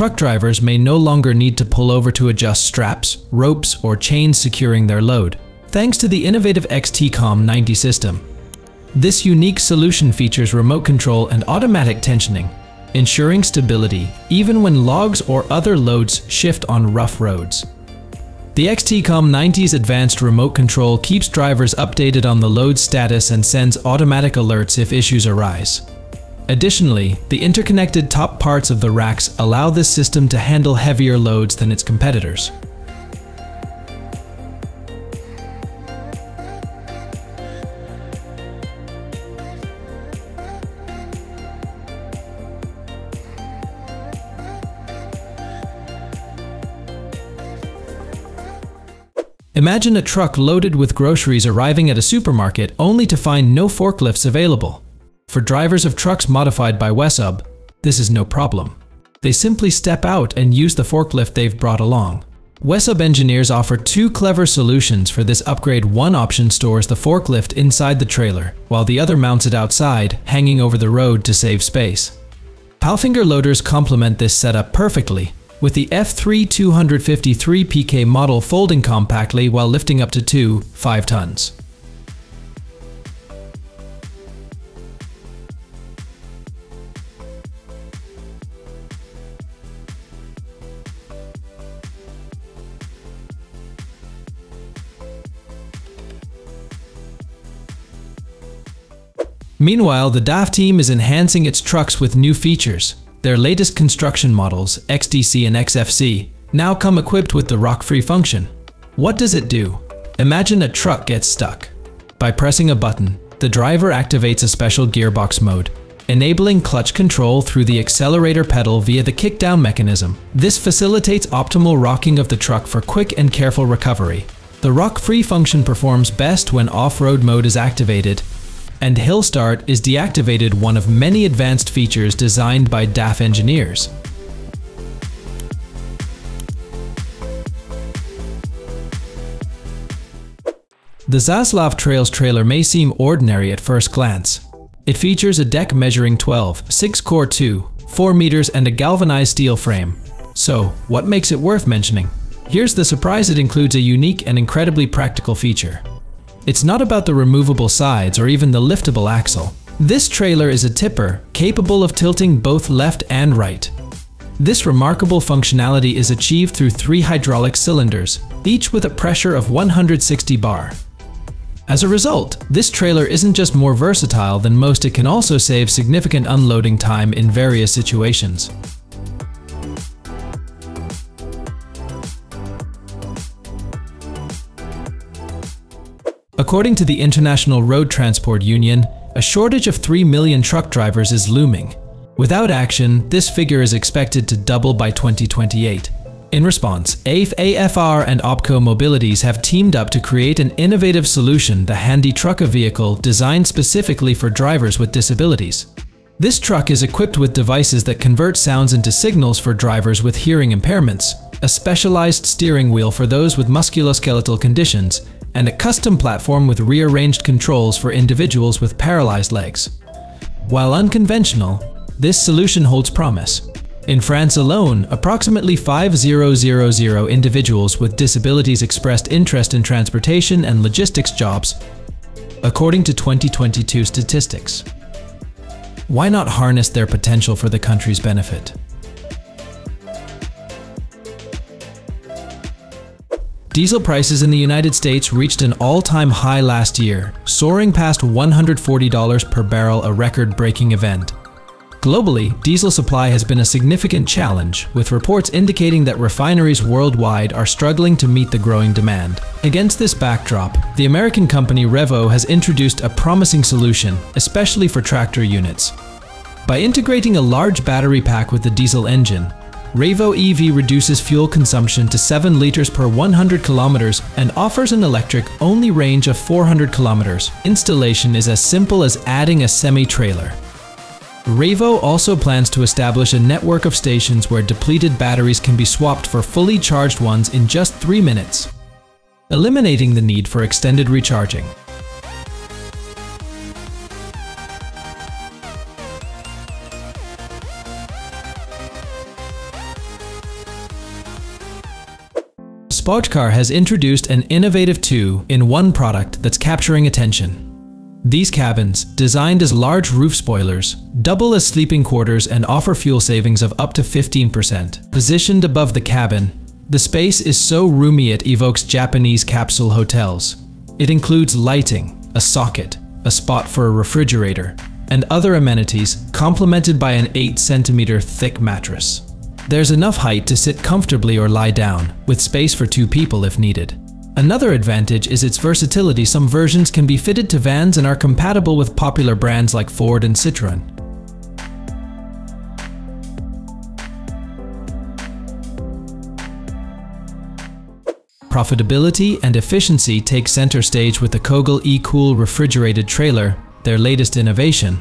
Truck drivers may no longer need to pull over to adjust straps, ropes, or chains securing their load, thanks to the innovative ExTe Com 90 system. This unique solution features remote control and automatic tensioning, ensuring stability even when logs or other loads shift on rough roads. The ExTe Com 90's advanced remote control keeps drivers updated on the load status and sends automatic alerts if issues arise. Additionally, the interconnected top parts of the racks allow this system to handle heavier loads than its competitors. Imagine a truck loaded with groceries arriving at a supermarket only to find no forklifts available. For drivers of trucks modified by WESOB, this is no problem. They simply step out and use the forklift they've brought along. WESOB engineers offer two clever solutions for this upgrade. One option stores the forklift inside the trailer, while the other mounts it outside, hanging over the road to save space. Palfinger loaders complement this setup perfectly, with the F3253 PK model folding compactly while lifting up to 2.5 tons. Meanwhile, the DAF team is enhancing its trucks with new features. Their latest construction models, XDC and XFC, now come equipped with the rock-free function. What does it do? Imagine a truck gets stuck. By pressing a button, the driver activates a special gearbox mode, enabling clutch control through the accelerator pedal via the kickdown mechanism. This facilitates optimal rocking of the truck for quick and careful recovery. The rock-free function performs best when off-road mode is activated, and hill start is deactivated, one of many advanced features designed by DAF engineers. The Zaslav Trails trailer may seem ordinary at first glance. It features a deck measuring 12, 6 core 2, 4 meters and a galvanized steel frame. So, what makes it worth mentioning? Here's the surprise: it includes a unique and incredibly practical feature. It's not about the removable sides or even the liftable axle. This trailer is a tipper, capable of tilting both left and right. This remarkable functionality is achieved through 3 hydraulic cylinders, each with a pressure of 160 bar. As a result, this trailer isn't just more versatile than most, it can also save significant unloading time in various situations. According to the International Road Transport Union, a shortage of 3 million truck drivers is looming. Without action, this figure is expected to double by 2028. In response, AFR and Opco Mobilities have teamed up to create an innovative solution, the Handy Trucker vehicle designed specifically for drivers with disabilities. This truck is equipped with devices that convert sounds into signals for drivers with hearing impairments, a specialized steering wheel for those with musculoskeletal conditions, and a custom platform with rearranged controls for individuals with paralyzed legs. While unconventional, this solution holds promise. In France alone, approximately 5,000 individuals with disabilities expressed interest in transportation and logistics jobs, according to 2022 statistics. Why not harness their potential for the country's benefit? Diesel prices in the United States reached an all-time high last year, soaring past $140 per barrel, a record-breaking event. Globally, diesel supply has been a significant challenge, with reports indicating that refineries worldwide are struggling to meet the growing demand. Against this backdrop, the American company Revoy has introduced a promising solution, especially for tractor units. By integrating a large battery pack with the diesel engine, Revoy EV reduces fuel consumption to 7 liters per 100 kilometers and offers an electric-only range of 400 kilometers. Installation is as simple as adding a semi-trailer. Revoy also plans to establish a network of stations where depleted batteries can be swapped for fully charged ones in just 3 minutes, eliminating the need for extended recharging. Vouchcar has introduced an innovative two-in-one product that's capturing attention. These cabins, designed as large roof spoilers, double as sleeping quarters and offer fuel savings of up to 15%. Positioned above the cabin, the space is so roomy it evokes Japanese capsule hotels. It includes lighting, a socket, a spot for a refrigerator, and other amenities, complemented by an 8 cm thick mattress. There's enough height to sit comfortably or lie down, with space for 2 people if needed. Another advantage is its versatility. Some versions can be fitted to vans and are compatible with popular brands like Ford and Citroën. Profitability and efficiency take center stage with the Kogel E-Cool refrigerated trailer, their latest innovation.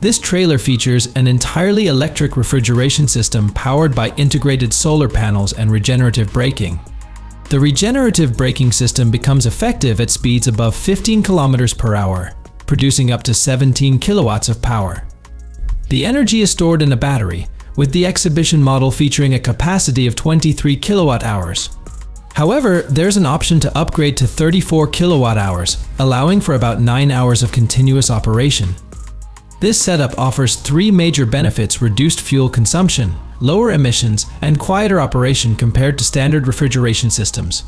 This trailer features an entirely electric refrigeration system powered by integrated solar panels and regenerative braking. The regenerative braking system becomes effective at speeds above 15 km/h, producing up to 17 kilowatts of power. The energy is stored in a battery, with the exhibition model featuring a capacity of 23 kWh. However, there's an option to upgrade to 34 kWh, allowing for about 9 hours of continuous operation. This setup offers 3 major benefits: reduced fuel consumption, lower emissions, and quieter operation compared to standard refrigeration systems.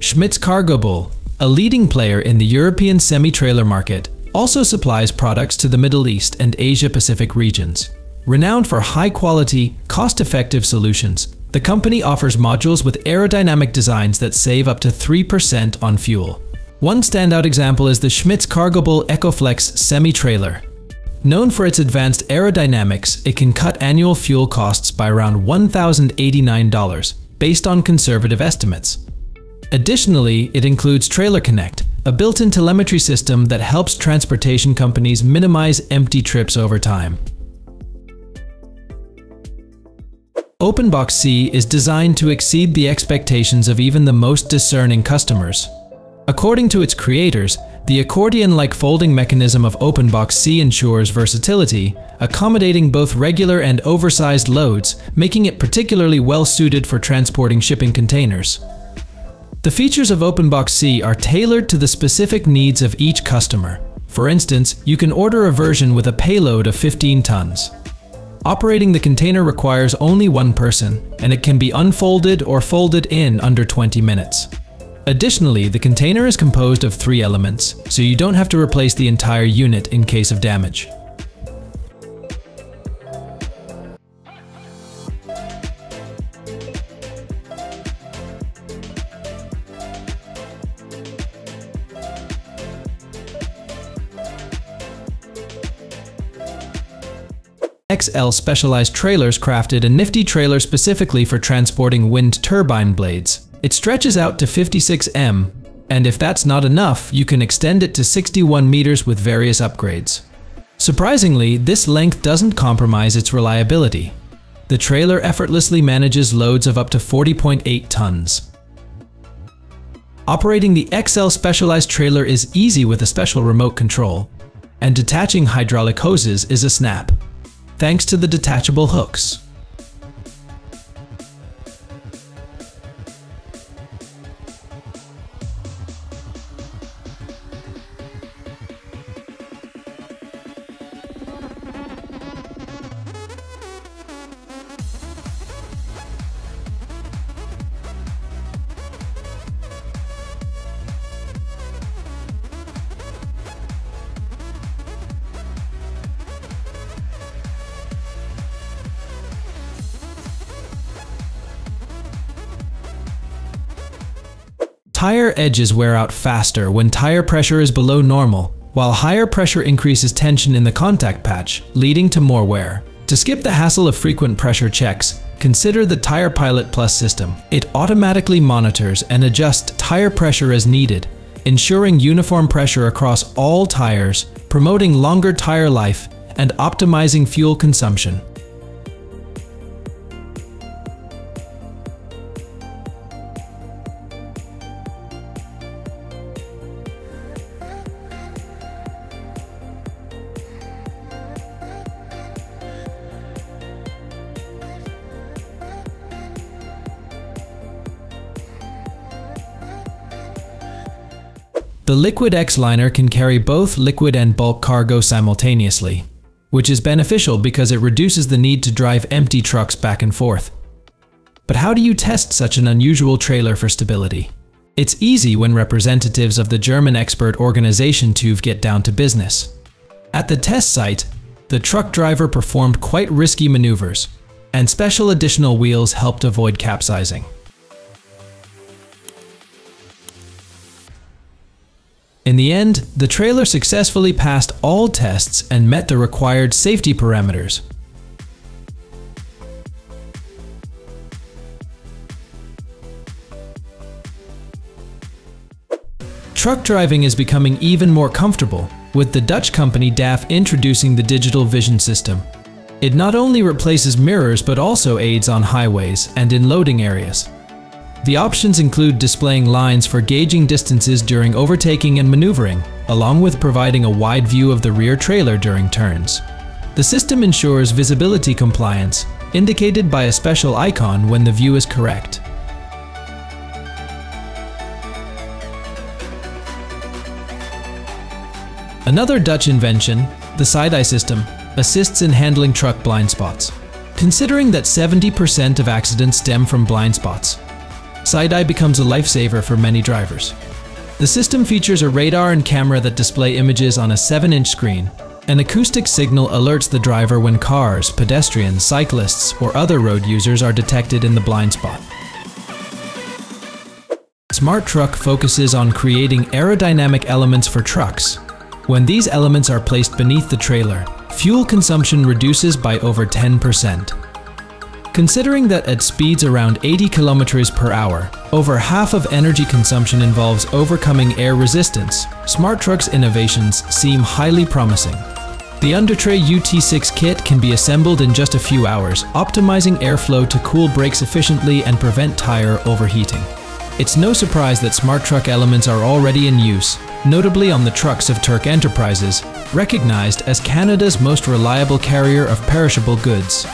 Schmitz Cargobull, a leading player in the European semi-trailer market, also supplies products to the Middle East and Asia-Pacific regions. Renowned for high-quality, cost-effective solutions, the company offers modules with aerodynamic designs that save up to 3% on fuel. One standout example is the Schmitz Cargobull EcoFlex semi-trailer. Known for its advanced aerodynamics, it can cut annual fuel costs by around $1,089, based on conservative estimates. Additionally, it includes Trailer Connect, a built-in telemetry system that helps transportation companies minimize empty trips over time. OpenBox C is designed to exceed the expectations of even the most discerning customers. According to its creators, the accordion-like folding mechanism of OpenBox C ensures versatility, accommodating both regular and oversized loads, making it particularly well-suited for transporting shipping containers. The features of OpenBox C are tailored to the specific needs of each customer. For instance, you can order a version with a payload of 15 tons. Operating the container requires only 1 person, and it can be unfolded or folded in under 20 minutes. Additionally, the container is composed of 3 elements, so you don't have to replace the entire unit in case of damage. XL Specialized Trailers crafted a nifty trailer specifically for transporting wind turbine blades. It stretches out to 56 m, and if that's not enough, you can extend it to 61 m with various upgrades. Surprisingly, this length doesn't compromise its reliability. The trailer effortlessly manages loads of up to 40.8 tons. Operating the XL Specialized Trailer is easy with a special remote control, and detaching hydraulic hoses is a snap, thanks to the detachable hooks. Tire edges wear out faster when tire pressure is below normal, while higher pressure increases tension in the contact patch, leading to more wear. To skip the hassle of frequent pressure checks, consider the Tire Pilot Plus system. It automatically monitors and adjusts tire pressure as needed, ensuring uniform pressure across all tires, promoting longer tire life, and optimizing fuel consumption. The Liquid X-Liner can carry both liquid and bulk cargo simultaneously, which is beneficial because it reduces the need to drive empty trucks back and forth. But how do you test such an unusual trailer for stability? It's easy when representatives of the German expert organization TÜV get down to business. At the test site, the truck driver performed quite risky maneuvers, and special additional wheels helped avoid capsizing. In the end, the trailer successfully passed all tests and met the required safety parameters. Truck driving is becoming even more comfortable, with the Dutch company DAF introducing the digital vision system. It not only replaces mirrors but also aids on highways and in loading areas. The options include displaying lines for gauging distances during overtaking and maneuvering, along with providing a wide view of the rear trailer during turns. The system ensures visibility compliance, indicated by a special icon when the view is correct. Another Dutch invention, the SideEye system, assists in handling truck blind spots. Considering that 70% of accidents stem from blind spots, SideEye becomes a lifesaver for many drivers. The system features a radar and camera that display images on a 7-inch screen. An acoustic signal alerts the driver when cars, pedestrians, cyclists, or other road users are detected in the blind spot. SmartTruck focuses on creating aerodynamic elements for trucks. When these elements are placed beneath the trailer, fuel consumption reduces by over 10%. Considering that at speeds around 80 km/h, over half of energy consumption involves overcoming air resistance, SmartTruck's innovations seem highly promising. The Undertray UT6 kit can be assembled in just a few hours, optimizing airflow to cool brakes efficiently and prevent tire overheating. It's no surprise that SmartTruck elements are already in use, notably on the trucks of Turk Enterprises, recognized as Canada's most reliable carrier of perishable goods.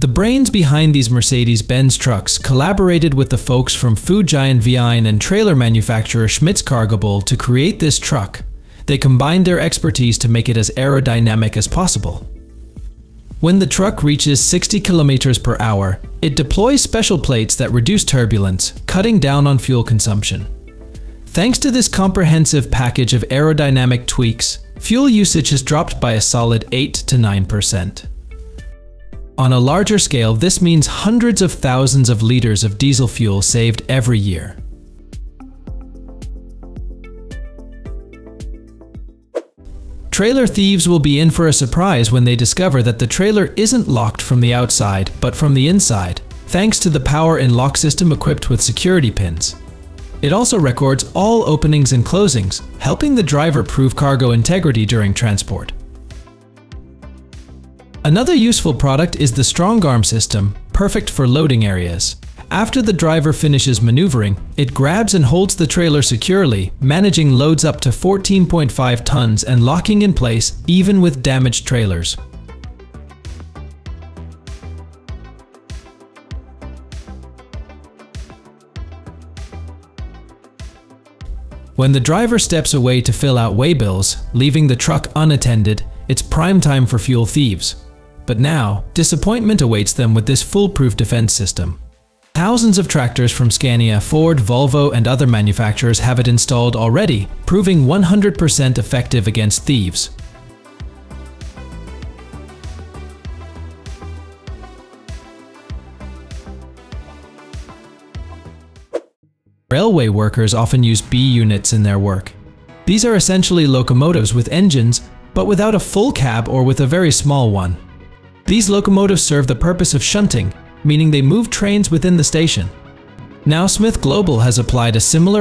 The brains behind these Mercedes-Benz trucks collaborated with the folks from food giant Vion and trailer manufacturer Schmitz Cargobull to create this truck. They combined their expertise to make it as aerodynamic as possible. When the truck reaches 60 km/h, it deploys special plates that reduce turbulence, cutting down on fuel consumption. Thanks to this comprehensive package of aerodynamic tweaks, fuel usage has dropped by a solid 8 to 9%. On a larger scale, this means hundreds of thousands of liters of diesel fuel saved every year. Trailer thieves will be in for a surprise when they discover that the trailer isn't locked from the outside, but from the inside, thanks to the power and lock system equipped with security pins. It also records all openings and closings, helping the driver prove cargo integrity during transport. Another useful product is the StrongArm system, perfect for loading areas. After the driver finishes maneuvering, it grabs and holds the trailer securely, managing loads up to 14.5 tons and locking in place even with damaged trailers. When the driver steps away to fill out waybills, leaving the truck unattended, it's prime time for fuel thieves. But now, disappointment awaits them with this foolproof defense system. Thousands of tractors from Scania, Ford, Volvo, and other manufacturers have it installed already, proving 100% effective against thieves. Railway workers often use B units in their work. These are essentially locomotives with engines, but without a full cab or with a very small one. These locomotives serve the purpose of shunting, meaning they move trains within the station. Now Smith Global has applied a similar